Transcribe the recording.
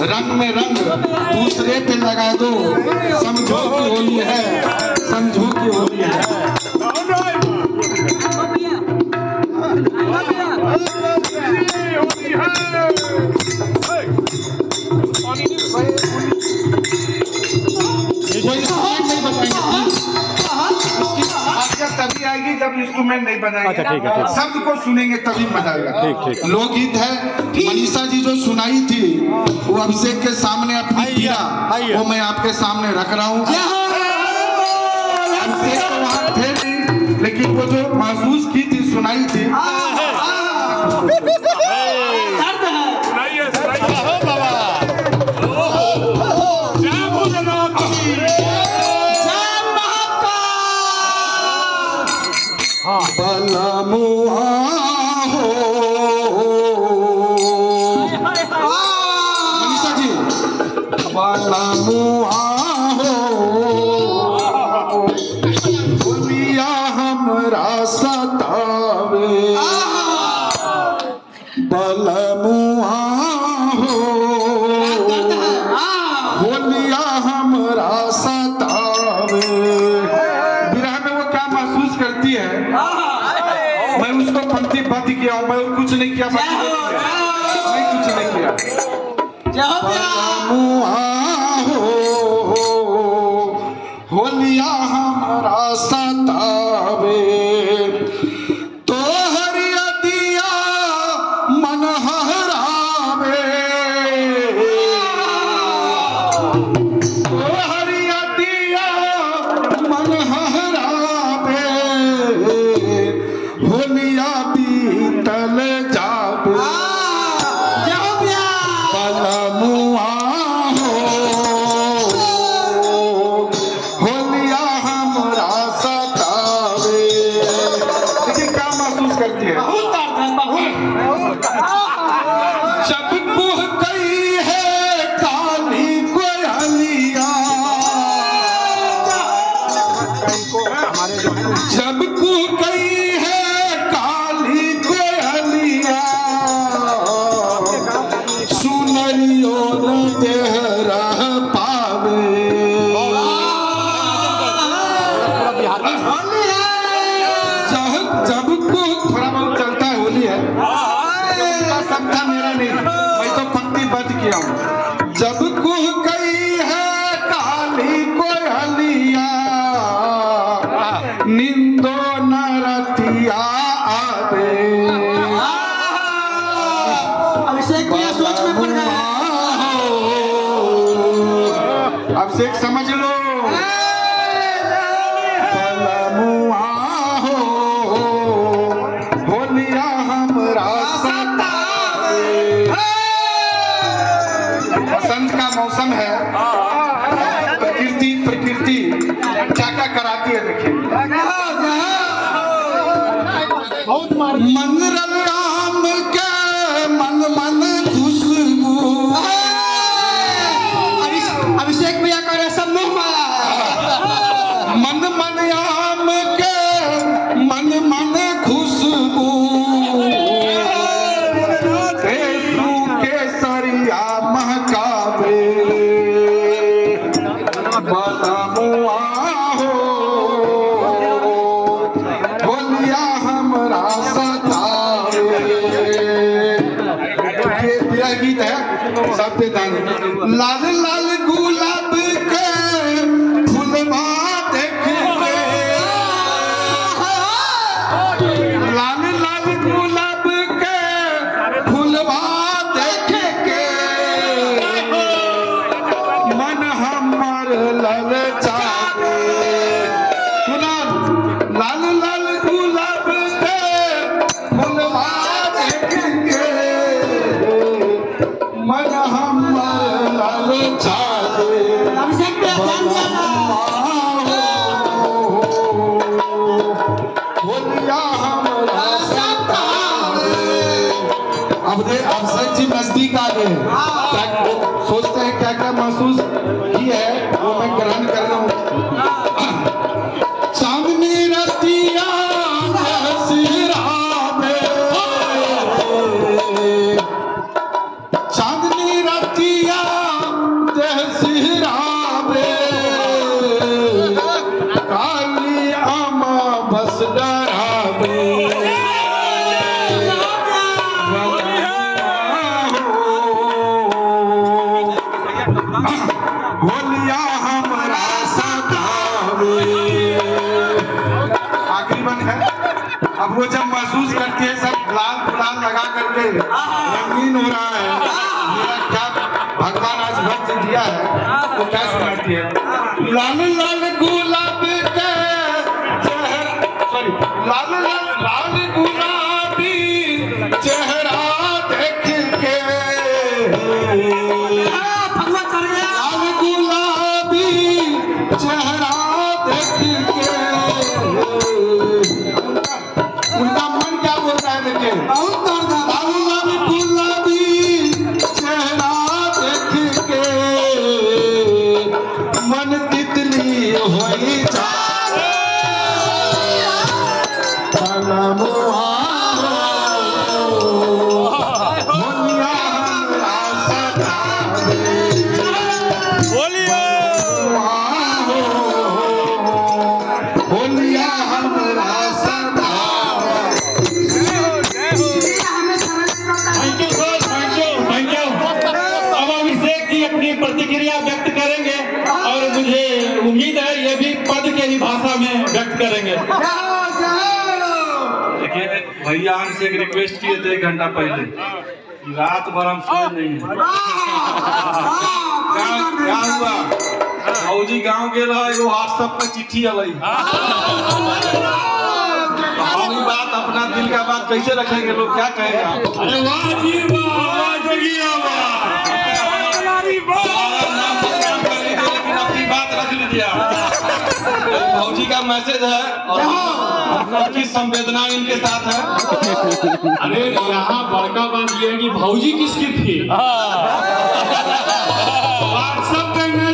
रंग में रंग दूसरे पे लगा दो, समझो कि होली है, समझो कि होली है। तभी आएगी जब इंस्ट्रूमेंट नहीं बजाएंगे, शब्द को सुनेंगे तभी मजा आएगा। लोकगीत है, मनीषा जी जो सुनाई थी वो अभिषेक के सामने अपनी पीड़ा वो मैं आपके सामने रख रहा हूँ। अभिषेक तो वहाँ थे नहीं, लेकिन वो जो महसूस की थी, सुनाई थी। मनीषा जी वाला मुआ हो, भूलिया हमरा सतावे, वाला मुआ हो, भूलिया हमरा सतावे। विरह में वो क्या महसूस करती है, मैं उसको पंक्तिबद्ध किया हूँ, मैं कुछ नहीं किया, मैं कुछ नहीं किया। होलिया हमारा सतावे, तोहरी दिया मन हरावे, तोहरी दिया मन हरावे, होलिया बीतल जावे। वाला मुआ हो, होलिया हमरा सतावे। देखिए क्या महसूस करती है, जब मुह गई है काली कोयलिया, जब मुह गई है मेरा नहीं, मैं तो पंक्तिबद्ध किया हूँ। जब कुह गई है काली कोयलिया, निंदो न रतिया आवे। अभिषेक भैया सोच में पड़ गए। अभिषेक समझ लो, बसंत का मौसम है, प्रकृति क्या क्या कराती है। देखिए मनराम के मन मन खुशबू। अभिषेक भैया कह रहे सब मुँह मारा, मन मन आम के मन मन खुशबू, गीत है सब पे दान। लाल लाल गुलाब के फूलवा देख के, लाल लाल गुलाब के फूलवा देख के, मन हमर ललचावे। लाल लाल गुलाब के फूलवा देख के, मन हम ललचावे। होलिया हमरा सतावे। अभिषेक जी नजदीक आ गए, सोचते हैं क्या क्या महसूस की है वो मैं ग्रहण कर रहा हूँ। सामने रतिया चांदनी रातिया। वो जब महसूस करती है सब लाल गुलाल लगा करके रंगीन हो रहा है, मेरा क्या भगवान आज भक्त दिया है, वो क्या सुनाती है, लाल लाल गुलाब के लाल लाल लाल गुलाबी चेहरा देख के लाल गुलाबी चेहरा देख के उनका मन क्या बोलता है, देखे लाल लाल गुलाबी चेहरा देख के मन तितली होई जा भैया हमसे एक रिक्वेस्ट किए थे एक घंटा पहले, रात भर हम सोए नहीं है, क्या हुआ फौजी गाँव गए व्हाट्सएप पर चिट्ठी अल बात, अपना दिल का बात कैसे रखेंगे, लोग क्या कहेगा, फौजी का मैसेज है और सबकी संवेदना इनके साथ है। अरे यहाँ बड़का बात ये है कि भौजी किसकी थी, व्हाट्सएप पे